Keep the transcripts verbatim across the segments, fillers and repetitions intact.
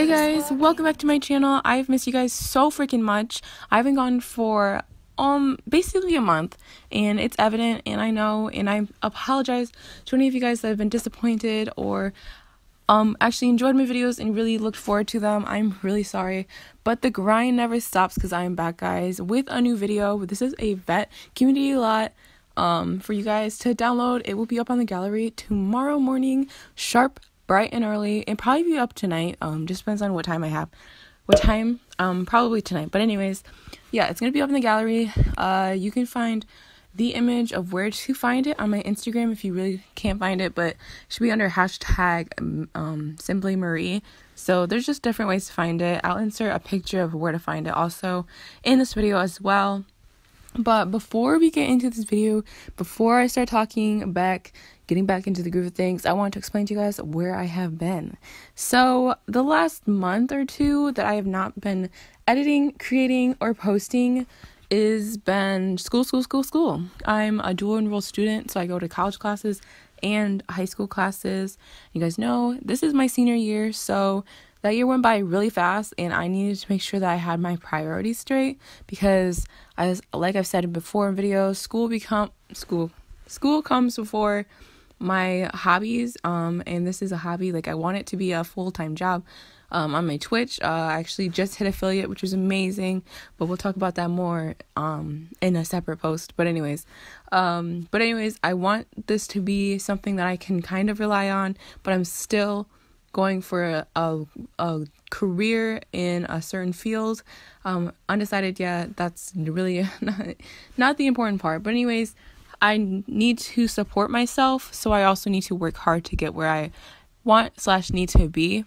Hey guys, welcome back to my channel. I've missed you guys so freaking much. I haven't gone for um basically a month, and it's evident, and I know, and I apologize to any of you guys that have been disappointed or um actually enjoyed my videos and really looked forward to them. I'm really sorry, but the grind never stops because I am back, guys, with a new video. This is a vet community lot um for you guys to download. It will be up on the gallery tomorrow morning, sharp, bright and early, and probably be up tonight. Um just depends on what time I have, what time, um probably tonight. But anyways, yeah, it's gonna be up in the gallery. Uh you can find the image of where to find it on my Instagram if you really can't find it, but it should be under hashtag um Simply Marie. So there's just different ways to find it. I'll insert a picture of where to find it also in this video as well. But before we get into this video, before I start talking back, getting back into the groove of things, I want to explain to you guys where I have been. So the last month or two that I have not been editing, creating, or posting is been school, school, school, school. I'm a dual enrolled student, so I go to college classes and high school classes. You guys know this is my senior year, so that year went by really fast, and I needed to make sure that I had my priorities straight because, as like I've said before in videos, school become school school comes before my hobbies. Um, and this is a hobby. Like, I want it to be a full-time job. Um, on my Twitch, uh, I actually just hit affiliate, which was amazing, but we'll talk about that more um in a separate post. But anyways, um, but anyways, I want this to be something that I can kind of rely on, but I'm still going for a, a, a career in a certain field. Um, undecided yet. That's really not, not the important part. But anyways, I need to support myself, so I also need to work hard to get where I want slash need to be.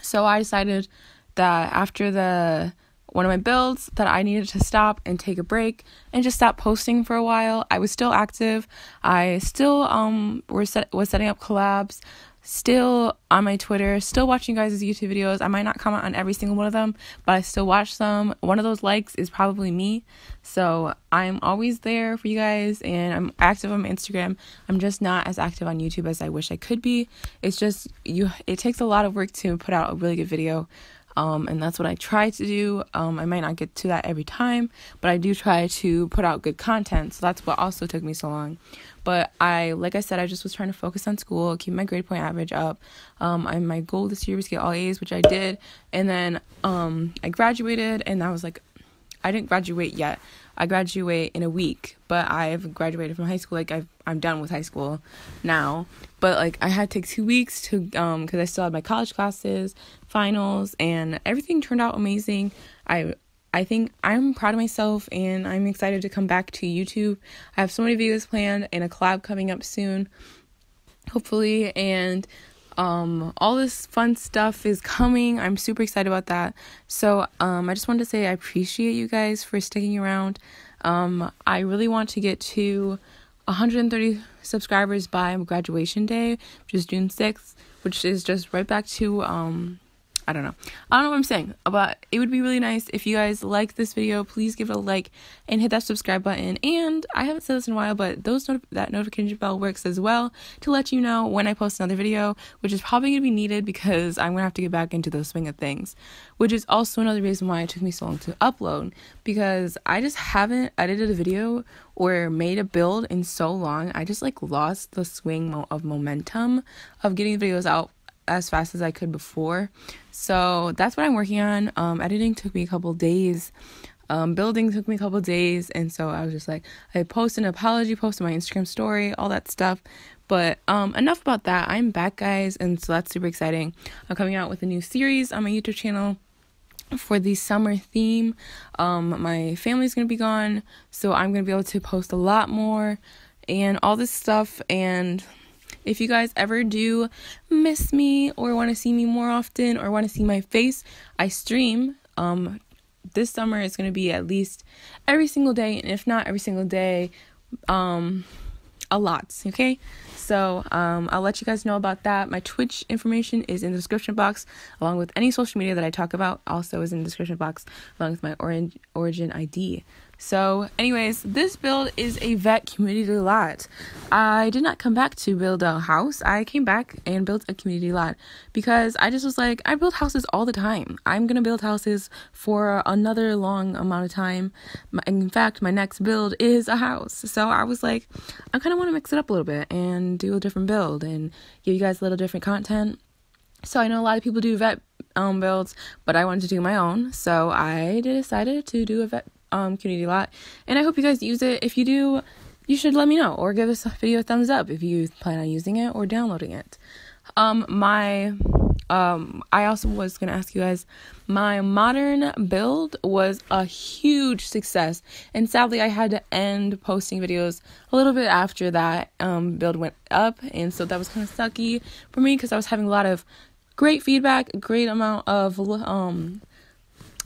So I decided that after the one of my builds that I needed to stop and take a break and just stop posting for a while. I was still active. I still um were set, was setting up collabs, still on my Twitter, still watching guys' YouTube videos. I might not comment on every single one of them, but I still watch them. One of those likes is probably me, so I'm always there for you guys, and I'm active on Instagram. I'm just not as active on YouTube as I wish I could be. It's just, you, it takes a lot of work to put out a really good video, um and that's what I try to do. um I might not get to that every time, but I do try to put out good content, so that's what also took me so long. But I, like I said, I just was trying to focus on school, keep my grade point average up. Um, and my goal this year was to get all A's, which I did. And then um, I graduated, and I was like, I didn't graduate yet. I graduate in a week, but I've graduated from high school. Like, I've, I'm done with high school now. But, like, I had to take two weeks to, um, because I still had my college classes, finals, and everything turned out amazing. I... I think I'm proud of myself, and I'm excited to come back to YouTube. I have so many videos planned and a collab coming up soon, hopefully, and um, all this fun stuff is coming. I'm super excited about that. So um, I just wanted to say I appreciate you guys for sticking around. Um, I really want to get to one hundred thirty subscribers by graduation day, which is June sixth, which is just right back to... Um, I don't know. I don't know what I'm saying, but it would be really nice if you guys like this video. Please give it a like and hit that subscribe button. And I haven't said this in a while, but those not that notification bell works as well to let you know when I post another video, which is probably going to be needed because I'm going to have to get back into the swing of things, which is also another reason why it took me so long to upload, because I just haven't edited a video or made a build in so long. I just like lost the swing of momentum of getting the videos out as fast as I could before. So that's what I'm working on. Um, editing took me a couple days. Um, building took me a couple days. And so I was just like, I posted an apology post on my Instagram story, all that stuff. But um, enough about that. I'm back, guys. And so that's super exciting. I'm coming out with a new series on my YouTube channel for the summer theme. Um, my family's going to be gone, so I'm going to be able to post a lot more and all this stuff. And if you guys ever do miss me or want to see me more often or want to see my face, I stream. Um, this summer it's going to be at least every single day, and if not every single day, um, a lot, okay? So um, I'll let you guys know about that. My Twitch information is in the description box, along with any social media that I talk about also is in the description box, along with my origin origin I D. So anyways, this build is a vet community lot. I did not come back to build a house. I came back and built a community lot because I just was like, I build houses all the time. I'm gonna build houses for another long amount of time. In fact, my next build is a house. So I was like, I kind of want to mix it up a little bit and do a different build and give you guys a little different content. So I know a lot of people do vet um, builds, but I wanted to do my own. So I decided to do a vet um, community lot, and I hope you guys use it. If you do, you should let me know or give this video a thumbs up if you plan on using it or downloading it. Um, my um, I also was going to ask you guys, my modern build was a huge success, and sadly I had to end posting videos a little bit after that um, build went up, and so that was kind of sucky for me because I was having a lot of great feedback, great amount of um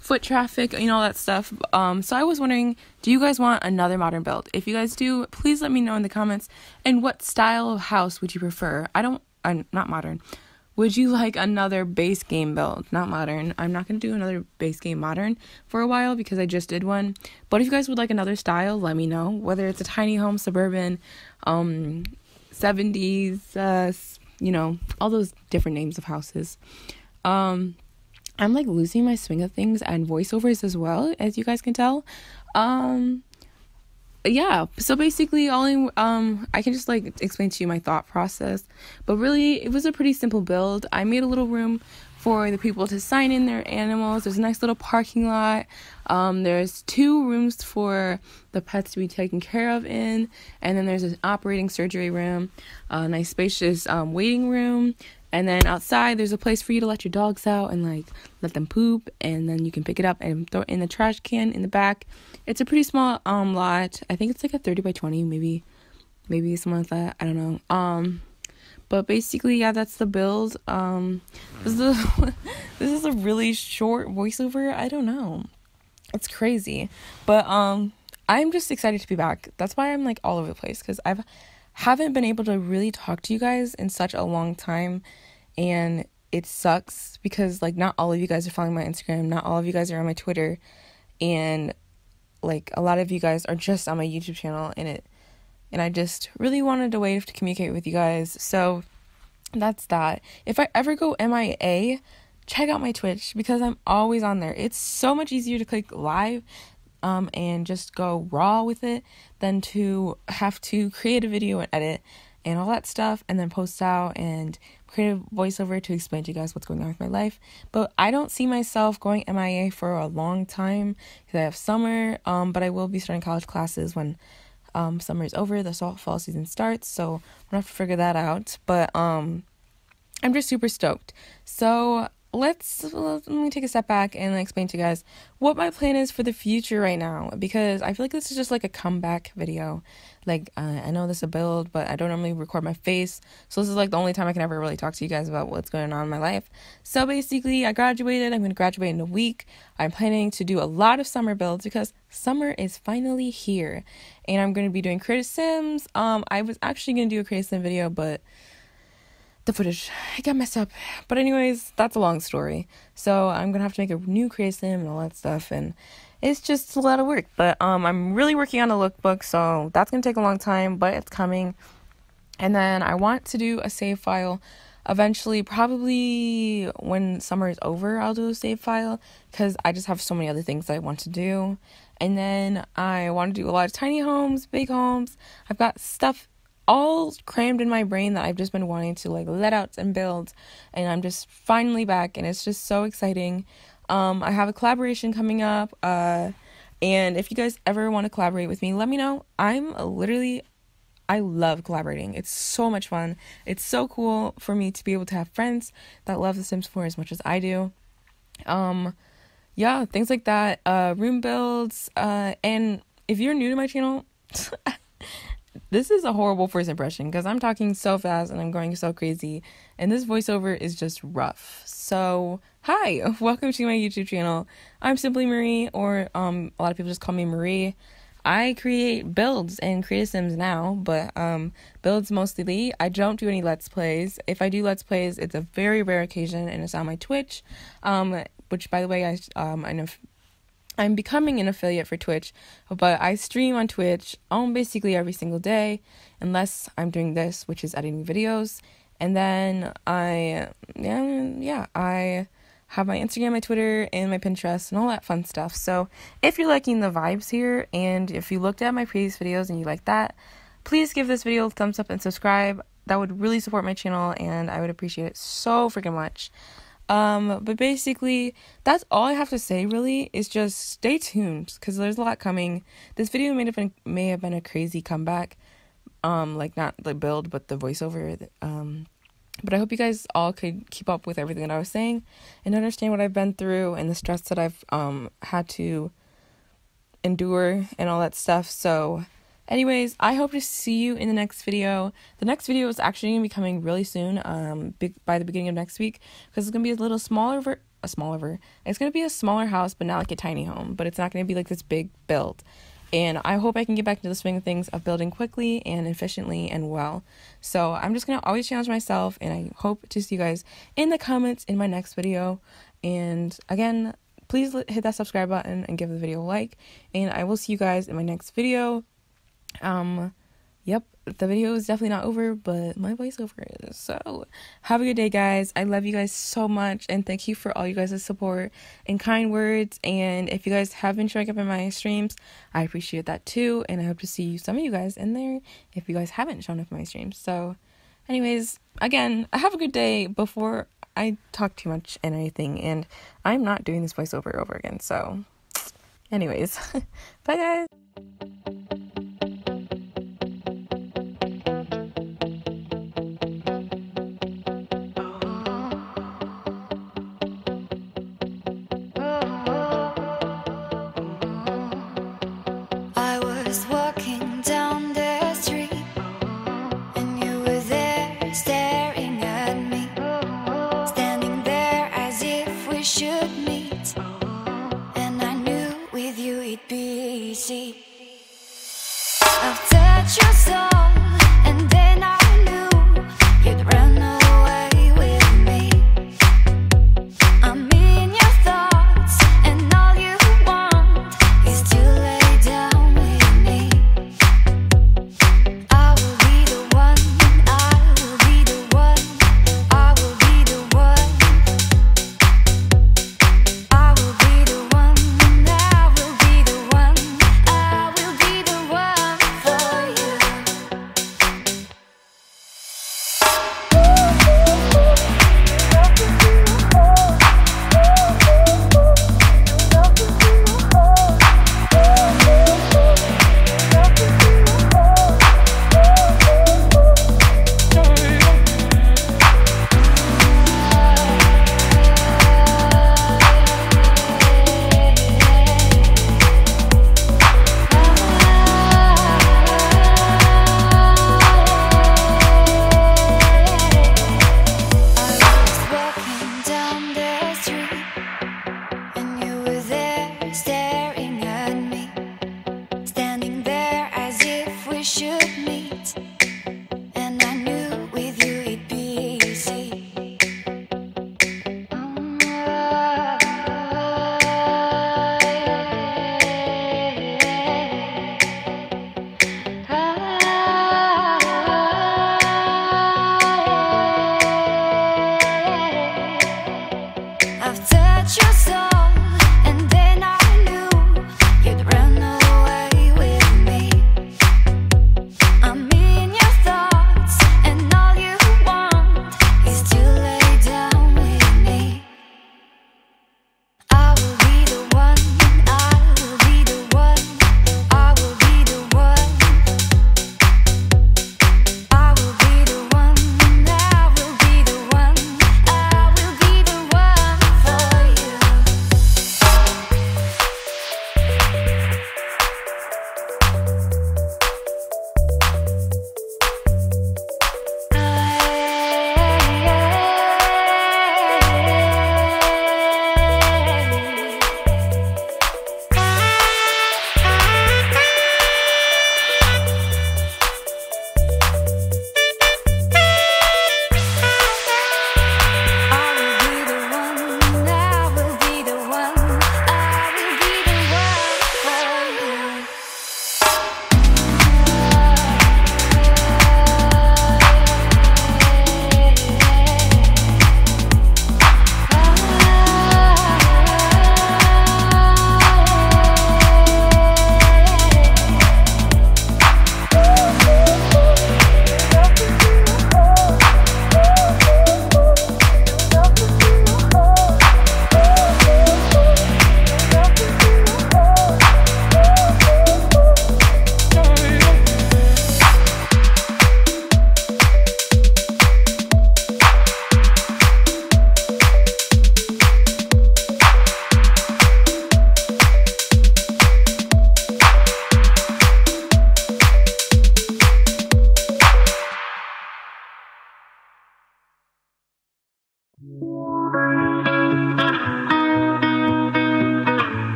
foot traffic, you know, all that stuff. Um so I was wondering, do you guys want another modern build? If you guys do, please let me know in the comments. And what style of house would you prefer? I don't I'm not modern. Would you like another base game build? Not modern. I'm not going to do another base game modern for a while because I just did one. But if you guys would like another style, let me know, whether it's a tiny home, suburban, um seventies, uh you know, all those different names of houses. um I'm like losing my swing of things and voiceovers as well, as you guys can tell. Um yeah, so basically all in, um I can just like explain to you my thought process, but really it was a pretty simple build. I made a little room for the people to sign in their animals. There's a nice little parking lot. Um, there's two rooms for the pets to be taken care of in, and then there's an operating surgery room, a nice spacious um, waiting room, and then outside there's a place for you to let your dogs out and like let them poop, and then you can pick it up and throw it in the trash can in the back. It's a pretty small um lot. I think it's like a thirty by twenty, maybe, maybe something like that. I don't know. Um. But basically, yeah, that's the build. Um, this is a, this is a really short voiceover. I don't know. It's crazy. But um, I'm just excited to be back. That's why I'm like all over the place, because I've haven't been able to really talk to you guys in such a long time. And it sucks because like not all of you guys are following my Instagram. Not all of you guys are on my Twitter. And like a lot of you guys are just on my YouTube channel, and it And I just really wanted a way to communicate with you guys. So that's that. If I ever go M I A, check out my Twitch because I'm always on there. It's so much easier to click live um, and just go raw with it than to have to create a video and edit and all that stuff and then post out and create a voiceover to explain to you guys what's going on with my life. But I don't see myself going M I A for a long time because I have summer. Um, but I will be starting college classes when Um, summer is over, the fall season starts, so I'm gonna have to figure that out. But um, I'm just super stoked. So let's let me take a step back and explain to you guys what my plan is for the future right now, because I feel like this is just like a comeback video. Like uh, I know this is a build, but I don't normally record my face, so this is like the only time I can ever really talk to you guys about what's going on in my life. So basically, I graduated. I'm gonna graduate in a week. I'm planning to do a lot of summer builds because summer is finally here, and I'm gonna be doing creative Sims. Um, I was actually gonna do a creative Sim video, but the footage, I got messed up. But anyways, that's a long story. So I'm gonna have to make a new creative Sim and all that stuff, and it's just a lot of work. But um, I'm really working on a lookbook, so that's gonna take a long time, but it's coming. And then I want to do a save file eventually. Probably when summer is over, I'll do a save file because I just have so many other things that I want to do. And then I want to do a lot of tiny homes, big homes. I've got stuff all crammed in my brain that I've just been wanting to like let out and build, and I'm just finally back, and it's just so exciting. um I have a collaboration coming up, uh and if you guys ever want to collaborate with me, let me know. I'm literally I love collaborating. It's so much fun. It's so cool for me to be able to have friends that love The Sims four as much as I do. Um yeah, things like that, uh room builds, uh and if you're new to my channel, this is a horrible first impression because I'm talking so fast and I'm going so crazy, and this voiceover is just rough. So hi, welcome to my YouTube channel. I'm Simply Marie, or um, a lot of people just call me Marie. I create builds and creative Sims now, but um, builds mostly. I don't do any Let's Plays. If I do Let's Plays, it's a very rare occasion, and it's on my Twitch, um, which by the way, I um, I know I'm becoming an affiliate for Twitch, but I stream on Twitch on basically every single day, unless I'm doing this, which is editing videos. And then I, yeah, yeah, I have my Instagram, my Twitter, and my Pinterest, and all that fun stuff. So if you're liking the vibes here, and if you looked at my previous videos and you like that, please give this video a thumbs up and subscribe. That would really support my channel, and I would appreciate it so freaking much. Um, but basically, that's all I have to say, really, is just stay tuned, because there's a lot coming. This video may have been, may have been a crazy comeback. Um, like, not the build, but the voiceover. Um, but I hope you guys all could keep up with everything that I was saying and understand what I've been through and the stress that I've um had to endure and all that stuff. So, anyways, I hope to see you in the next video. The next video is actually going to be coming really soon, um, big, by the beginning of next week, because it's going to be a little smaller, ver a smaller, ver it's going to be a smaller house, but not like a tiny home, but it's not going to be like this big build. And I hope I can get back to the swing of things of building quickly and efficiently and well. So I'm just going to always challenge myself, and I hope to see you guys in the comments in my next video. And again, please hit that subscribe button and give the video a like. And I will see you guys in my next video. Um, yep, the video is definitely not over, but my voiceover is. So have a good day, guys. I love you guys so much, and thank you for all you guys' support and kind words. And if you guys have been showing up in my streams, I appreciate that too, and I hope to see some of you guys in there if you guys haven't shown up in my streams. So anyways, again, have a good day before I talk too much and anything, and I'm not doing this voiceover over again. So anyways, bye guys. Should meet, and I knew with you it'd be easy.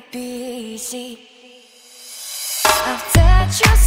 might be easy. I've touched your